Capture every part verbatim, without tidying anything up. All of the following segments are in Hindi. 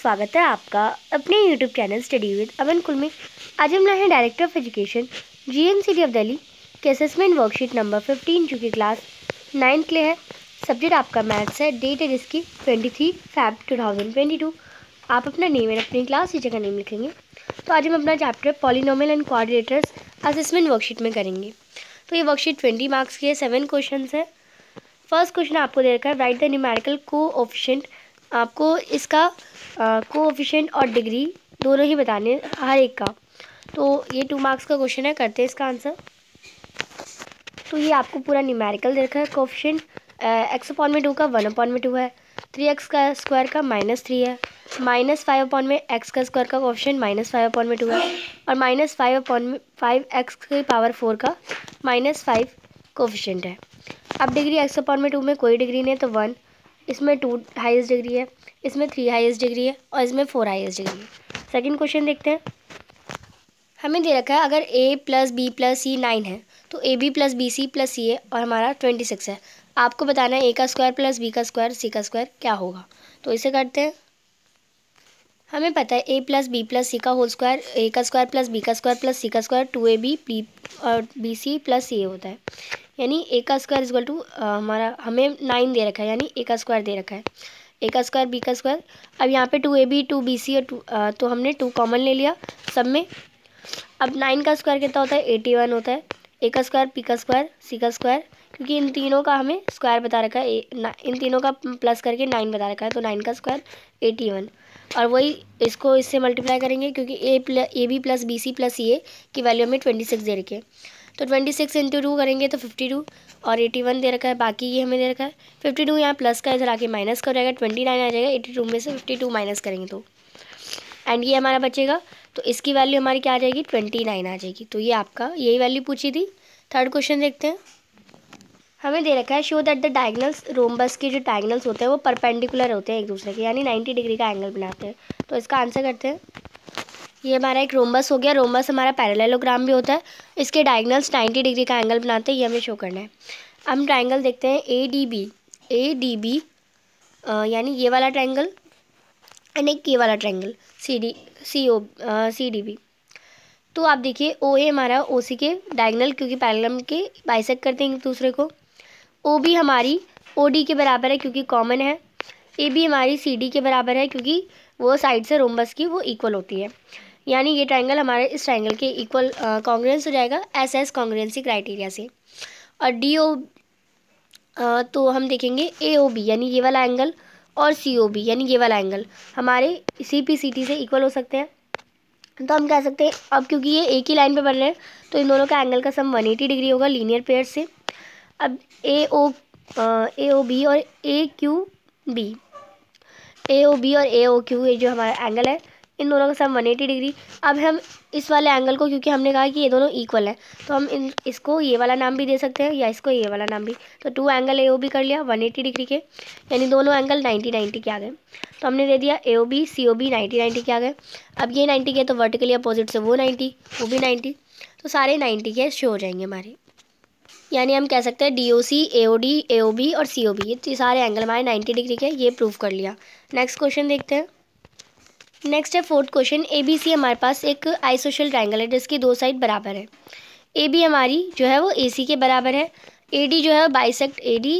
स्वागत है आपका अपने YouTube channel study with Aman कुल में। आज हम लाए हैं director of education G N C D of Delhi के असेसमेंट वर्कशीट नंबर फिफ्टीन जो कि क्लास नाइन्थ के लिए है। सब्जेक्ट आपका मैथ्स है। डेट है जिसकी तेईस फरवरी दो हज़ार बाईस। आप अपना नेम एंड अपनी क्लास टीचर का नेम लिखेंगे। तो आज हम अपना chapter polynomial and coordinators assessment worksheet में करेंगे। तो ये वर्कशीट ट्वेंटी मार्क्स की है, सेवन क्वेश्चन है। फर्स्ट क्वेश्चन आपको दे रखा है राइट द न्यूमेरिकल कोएफिशिएंट। आपको इसका कोएफिशिएंट और डिग्री दोनों ही बताने हर एक का। तो ये टू मार्क्स का क्वेश्चन है, करते हैं इसका आंसर। तो ये आपको पूरा न्यूमेरिकल दे रखा है। कोएफिशिएंट एक्स अपॉन में टू का वन अपॉन में टू है, थ्री एक्स का स्क्वायर का माइनस थ्री है, माइनस फाइव अपॉन में एक्स का स्क्वायर का कोएफिशिएंट माइनस फाइव अपॉन में टू है, और माइनस फाइव अपॉन में फाइव एक्स की पावर फोर का माइनस फाइव कोएफिशिएंट है। अब डिग्री एक्स अपॉन में टू में कोई डिग्री नहीं है तो वन, इसमें टू हाईएस्ट डिग्री है, इसमें थ्री हाईएस्ट डिग्री है और इसमें फोर हाईएस्ट डिग्री है। सेकंड क्वेश्चन देखते हैं। हमें दे रखा है अगर A plus B plus C nine है तो A B plus B C plus C A और हमारा ट्वेंटी सिक्स है। आपको बताना है ए का स्क्वायर प्लस बी का स्क्वायर सी का स्क्वायर क्या होगा। तो इसे करते हैं। हमें पता है A plus B plus C का होल स्क्वायर, ए का स्क्वायर प्लस बी का स्क्वायर प्लस सी का square two A B B और B C plus C A होता है। यानी ए का स्क्वायर इजल टू हमारा हमें नाइन दे रखा है, यानी ए का स्क्वायर दे रखा है, ए का स्क्वायर बी का स्क्वायर। अब यहाँ पे two A B two B C और टू आ, तो हमने टू कॉमन ले लिया सब में। अब नाइन का स्क्वायर कितना होता है, एटी वन होता है। ए का स्क्वायर बी का स्क्वायर सी का स्क्वायर, क्योंकि इन तीनों का हमें स्क्वायर बता रखा है, इन तीनों का प्लस करके नाइन बता रखा है, तो नाइन का स्क्वायर एटी वन। और वही इसको इससे मल्टीप्लाई करेंगे क्योंकि A plus A B plus B C plus C A की वैल्यू हमें ट्वेंटी सिक्स दे रखी है। तो ट्वेंटी सिक्स इंटू टू करेंगे तो फिफ्टी टू और एटी वन दे रखा है, बाकी ये हमें दे रखा है। फिफ्टी टू यहाँ प्लस का इधर आके माइनस का हो जाएगा, ट्वेंटी नाइन आ जाएगा। एटी टू में से फिफ्टी टू माइनस करेंगे तो एंड ये हमारा बचेगा, तो इसकी वैल्यू हमारी क्या आ जाएगी, ट्वेंटी नाइन आ जाएगी। तो ये आपका यही वैल्यू पूछी थी। थर्ड क्वेश्चन देखते हैं। हमें दे रखा है show that the diagonals, rhombus के जो डायगनल्स होते हैं वो परपेंडिकुलर होते हैं एक दूसरे के, यानी नाइन्टी डिग्री का एंगल बनाते हैं। तो इसका आंसर करते हैं। ये हमारा एक रोम्बस हो गया। रोम्बस हमारा पैरेललोग्राम भी होता है, इसके डायगनल्स नाइन्टी डिग्री का एंगल बनाते हैं, ये हमें शो करना है। हम ट्रायंगल देखते हैं A D B, A D B यानी ये वाला ट्रायंगल एंड एक ये वाला triangle C D C O C D B. तो आप देखिए ओ ए हमारा ओ सी के डायगनल, क्योंकि पैरेलल के बाइसेक्ट करते हैं एक दूसरे को। ओ बी हमारी ओ डी के बराबर है क्योंकि कॉमन है। ए बी हमारी सी डी के बराबर है क्योंकि वो साइड से रोम्बस की वो इक्वल होती है, यानी ये ट्रायंगल हमारे इस ट्रायंगल के इक्वल कॉन्ग्रेंस हो जाएगा एस एस कॉन्ग्रेंसी क्राइटेरिया से। और डी ओ तो हम देखेंगे ए ओ बी यानी ये वाला एंगल और सी ओ बी यानी ये वाला एंगल हमारे सी पी सी टी से इक्वल हो सकते हैं। तो हम कह सकते हैं अब क्योंकि ये एक ही लाइन पे बन रहे हैं तो इन दोनों का एंगल का सम एक सौ अस्सी डिग्री होगा लीनियर पेयर से। अब ए ओ ए ओ बी और A Q B, A O B और ए ओ क्यू ये जो हमारा एंगल है इन दोनों का सम एक सौ अस्सी डिग्री। अब हम इस वाले एंगल को, क्योंकि हमने कहा कि ये दोनों इक्वल हैं, तो हम इन इसको ये वाला नाम भी दे सकते हैं या इसको ये वाला नाम भी। तो two angle A O B कर लिया एक सौ अस्सी डिग्री के, यानी दोनों एंगल नब्बे नब्बे के आ गए। तो हमने दे दिया ए O B C O B नब्बे नब्बे के आ गए। अब ये नब्बे के तो वर्टिकली अपोजिट से वो नब्बे, वो भी नब्बे, तो सारे नब्बे के शो हो जाएंगे हमारे। यानी हम कह सकते हैं D O C A O D A O B और सी ओ बी ये सारे एंगल हमारे नब्बे डिग्री के, ये प्रूव कर लिया। नेक्स्ट क्वेश्चन देखते हैं। नेक्स्ट है fourth question. A B C हमारे पास एक आइसोशेल ट्रायंगल है जिसकी दो साइड बराबर है। ए बी हमारी जो है वो ए सी के बराबर है। ए डी जो है बाइसेक्ट, ए डी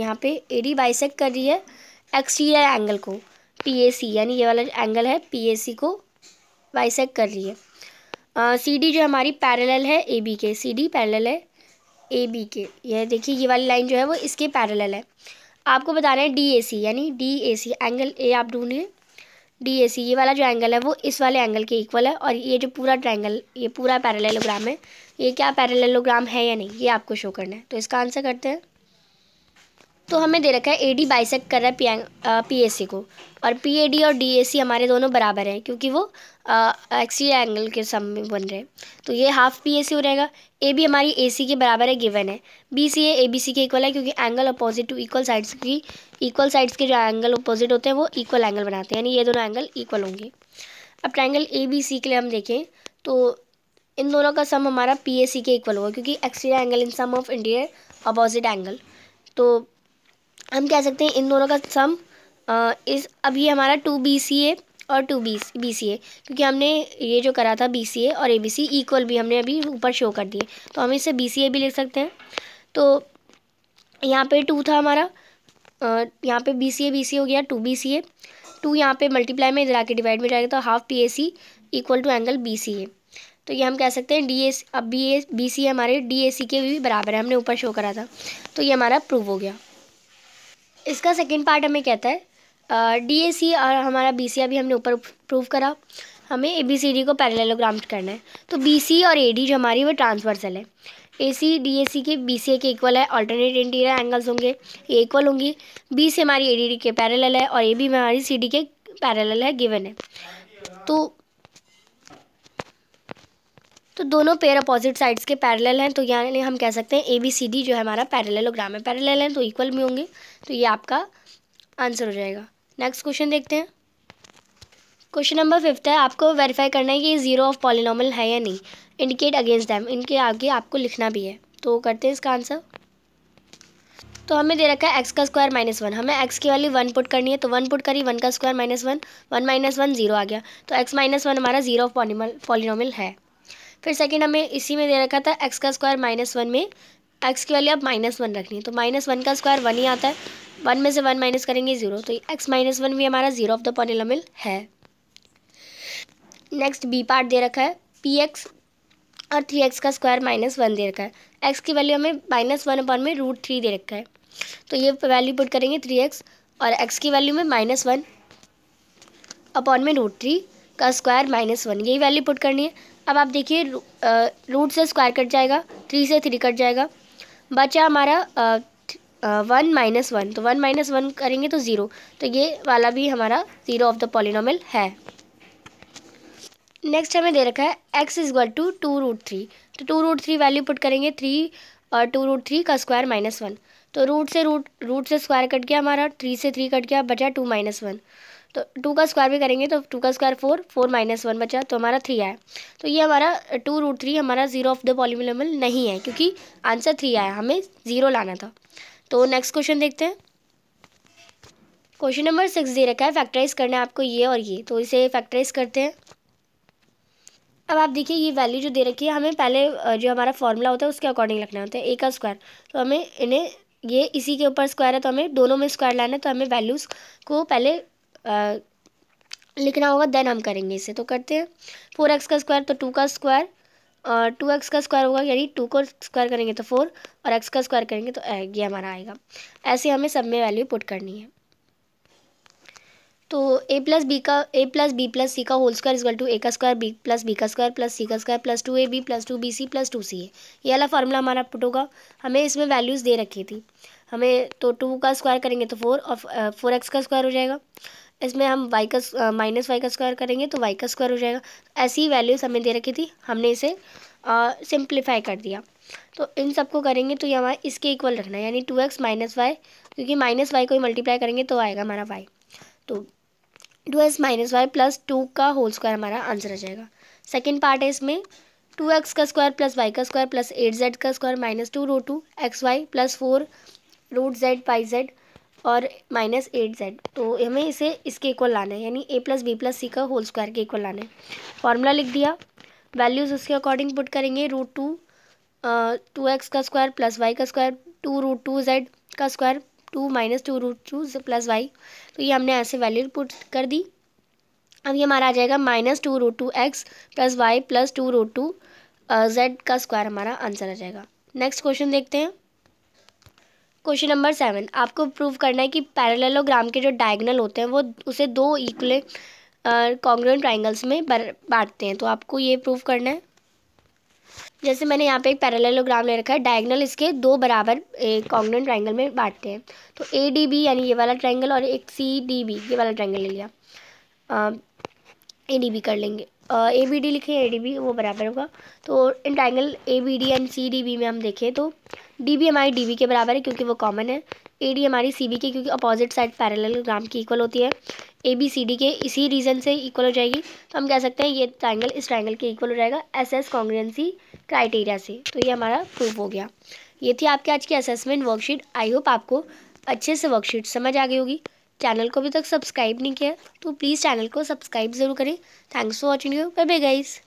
यहाँ पे ए डी बाइसेक्ट कर रही है एक्सटीरियर एंगल को पी ए सी, यानी ये वाला एंगल है पी ए सी को बाइसेक्ट कर रही है। सी डी जो हमारी पैरेलल है ए बी के, सी डी पैरेलल है ए बी के। यह देखिए ये वाली लाइन जो है वो इसके पैरेलल है। आपको बताना है डी ए सी यानी D A C angle A आप ढूंढिए। डी ए सी ये वाला जो एंगल है वो इस वाले एंगल के इक्वल है, और ये जो पूरा ट्रायंगल ये पूरा पैरेललोग्राम है ये क्या पैरेललोग्राम है या नहीं ये आपको शो करना है। तो इसका आंसर करते हैं। तो हमें दे रखा है ए डी बाइसेक्ट कर रहा है पी ए सी को, और पी ए डी और डी ए सी हमारे दोनों बराबर हैं क्योंकि वो एक्सटीरियर एंगल के सम में बन रहे हैं। तो ये हाफ पी ए सी हो रहेगा। ए बी हमारी ए सी के बराबर है गिवन है। बी सी ए ए बी सी के इक्वल है क्योंकि angle opposite to equal sides की इक्वल साइड्स के जो एंगल अपोजिट होते हैं वो इक्वल एंगल बनाते हैं, यानी ये दोनों एंगल इक्वल होंगे। अब ट्रायंगल ए बी सी के लिए हम देखें तो इन दोनों का सम हमारा पी ए सी के इक्वल होगा क्योंकि exterior angle in sum of interior opposite angle. तो हम कह सकते हैं इन दोनों का सम आ, इस अब ये हमारा टू बी सी ए और two B B C A, क्योंकि हमने ये जो करा था बी सी ए और ए बी सी इक्वल भी हमने अभी ऊपर शो कर दिए, तो हम इसे बी सी ए भी लिख सकते हैं। तो यहाँ पे टू था हमारा, यहाँ पे बी सी ए बी सी हो गया two B C A, two यहाँ पे मल्टीप्लाई में इधर आके डिवाइड में जाएगा तो half P A C equal to angle B C A. तो ये हम कह सकते हैं डी ए, अब बी ए बी सी हमारे डी ए सी के भी बराबर है, हमने ऊपर शो करा था। तो ये हमारा प्रूव हो गया। इसका सेकेंड पार्ट हमें कहता है डी ए सी और हमारा बी सी अभी हमने ऊपर प्रूव करा, हमें ए बी सी डी को पैरेललोग्राम करना है। तो बी सी और ए डी जो हमारी वो ट्रांसवर्सल है, ए सी डी ए सी के बी सी ए के इक्वल है, अल्टरनेट इंटीरियर एंगल्स होंगे ये इक्वल होंगी, बी से हमारी ए डी के पैरेलल है और ए बी हमारी सी डी के पैरेलल है गिवन है। तो तो दोनों पेयर अपोजिट साइड्स के पैरेलल हैं, तो यानी हम कह सकते हैं ए बी सी डी जो है हमारा पैरेललोग्राम है, पैरेलल हैं तो इक्वल भी होंगे। तो ये आपका आंसर हो जाएगा। नेक्स्ट क्वेश्चन देखते हैं। क्वेश्चन नंबर फिफ्थ है, आपको वेरीफाई करना है कि जीरो ऑफ पॉलिनोमियल है या नहीं, इंडिकेट अगेंस्ट दैम, इनके आगे आपको लिखना भी है। तो करते हैं इसका आंसर। तो हमें दे रखा है एक्स का स्क्वायर माइनस वन, हमें एक्स की वाली वन पुट करनी है, तो वन पुट करी, वन का square minus one, one minus one zero आ गया, तो एक्स माइनस वन हमारा जीरो ऑफ पॉलिनोमियल है। फिर सेकेंड हमें इसी में दे रखा था एक्स का स्क्वायर माइनस वन में एक्स की वाली अब माइनस वन रखनी है, तो माइनस वन का स्क्वायर वन ही आता है, वन में से वन माइनस करेंगे जीरो, तो एक्स माइनस वन भी हमारा जीरो ऑफ द पॉलिनोमियल है। नेक्स्ट बी पार्ट दे रखा है, पी एक्स और थ्री एक्स का स्क्वायर माइनस वन दे रखा है, एक्स की वैल्यू हमें माइनस वन अपन में रूट थ्री दे रखा है, तो ये वैल्यू पुट करेंगे थ्री एक्स और एक्स की वैल्यू में माइनस वन अपॉन में रूट थ्री का स्क्वायर माइनस वन, यही वैल्यू पुट करनी है। अब आप देखिए रूट से स्क्वायर कट जाएगा, थ्री से थ्री कट जाएगा, बचा हमारा आ, वन माइनस वन, तो वन माइनस वन करेंगे तो ज़ीरो, तो ये वाला भी हमारा ज़ीरो ऑफ द पॉलिनोमियल है। नेक्स्ट हमें दे रखा है x is equal to two root three, तो two root three value put करेंगे थ्री और टू रूट थ्री का स्क्वायर माइनस वन, तो रूट से रूट रूट से स्क्वायर कट गया हमारा, थ्री से थ्री कट गया, बचा टू माइनस वन, तो टू का स्क्वायर भी करेंगे तो टू का square four, four minus one बचा तो हमारा थ्री आया। तो ये हमारा टू रूट थ्री हमारा ज़ीरो ऑफ द पॉलिनोमियल नहीं है, क्योंकि आंसर थ्री आया, हमें ज़ीरो लाना था। तो नेक्स्ट क्वेश्चन देखते हैं। क्वेश्चन नंबर सिक्स दे रखा है, फैक्टराइज करना है आपको ये और ये, तो इसे फैक्टराइज करते हैं। अब आप देखिए ये वैल्यू जो दे रखी है, हमें पहले जो हमारा फॉर्मूला होता है उसके अकॉर्डिंग रखना होता है, ए का स्क्वायर, तो हमें इन्हें ये इसी के ऊपर स्क्वायर है, तो हमें दोनों में स्क्वायर लाना है, तो हमें वैल्यूज़ को पहले आ, लिखना होगा, देन हम करेंगे इसे। तो करते हैं फोर एक्स का स्क्वायर, तो टू का स्क्वायर और टू एक्स का स्क्वायर होगा, यानी टू को स्क्वायर करेंगे तो फोर और एक्स का स्क्वायर करेंगे तो ये हमारा आएगा। ऐसे हमें सब में वैल्यू पुट करनी है। तो ए प्लस बी का A plus B plus C का whole square is equal to A का स्क्वायर बी प्लस बी का स्क्वायर प्लस सी का square plus two A B plus two B C plus two C A, ये वाला फार्मूला हमारा पुट होगा। हमें इसमें वैल्यूज़ दे रखी थी हमें, तो टू का स्क्वायर करेंगे तो फोर और फोर एक्स का स्क्वायर हो जाएगा, इसमें हम वाई का माइनस वाई का स्क्वायर करेंगे तो वाई का स्क्वायर हो जाएगा। ऐसी वैल्यूज़ हमें दे रखी थी, हमने इसे सिंप्लीफाई कर दिया, तो इन सबको करेंगे तो ये हमारा इसके इक्वल रखना है, यानी टू एक्स माइनस वाई, क्योंकि माइनस वाई को ही मल्टीप्लाई करेंगे तो आएगा हमारा वाई, तो two x minus y plus two का होल स्क्वायर हमारा आंसर आ जाएगा। सेकेंड पार्ट है इसमें टू एक्स का स्क्वायर प्लस वाई का स्क्वायर प्लस एट जेड का square minus two root two x y plus four root z y z और माइनस एट जेड, तो हमें इसे इसके इक्वल लाना है, यानी A plus B plus C का होल स्क्वायर के इक्वल लाना है। फॉर्मूला लिख दिया, वैल्यूज़ उसके अकॉर्डिंग पुट करेंगे, रूट टू टू एक्स का स्क्वायर प्लस वाई का square two root two z का square two minus two root two plus y, तो ये हमने ऐसे वैल्यू पुट कर दी। अब ये हमारा आ जाएगा minus two root two x plus y plus two root two z का स्क्वायर हमारा आंसर आ जाएगा। नेक्स्ट क्वेश्चन देखते हैं। क्वेश्चन नंबर सेवन, आपको प्रूव करना है कि पैरेललोग्राम के जो डायगोनल होते हैं वो उसे दो इक्वल कॉन्ग्रुएंट ट्राइंगल्स में बांटते हैं, तो आपको ये प्रूव करना है। जैसे मैंने यहाँ पे एक पैरेललोग्राम ले रखा है, डायगोनल इसके दो बराबर कॉन्ग्रुएंट ट्राइंगल में बांटते हैं, तो ए डी बी यानी ये वाला ट्राइंगल और एक सी डी बी ये वाला ट्राइंगल ले लिया, ए डी बी कर लेंगे, ए बी डी लिखे, ए डी बी वो बराबर होगा। तो इन triangle A B D and C D B में हम देखें तो डी बी हमारी डी बी के बराबर है क्योंकि वो कॉमन है, ए डी हमारी सी बी के क्योंकि अपोजिट साइड पैरेललोग्राम की इक्वल होती है, ए बी सी डी के इसी रीज़न से इक्वल हो जाएगी, तो हम कह सकते हैं ये ट्राइंगल इस ट्राइंगल के इक्वल हो जाएगा एस एस कॉन्ग्रुएंसी क्राइटेरिया से। तो ये हमारा प्रूफ हो गया। ये थी आपकी आज की असेसमेंट वर्कशीट। आई होप आपको अच्छे से वर्कशीट समझ आ गई होगी। चैनल को अभी तक सब्सक्राइब नहीं किया तो प्लीज़ चैनल को सब्सक्राइब ज़रूर करें। Thanks for watching you, bye bye guys.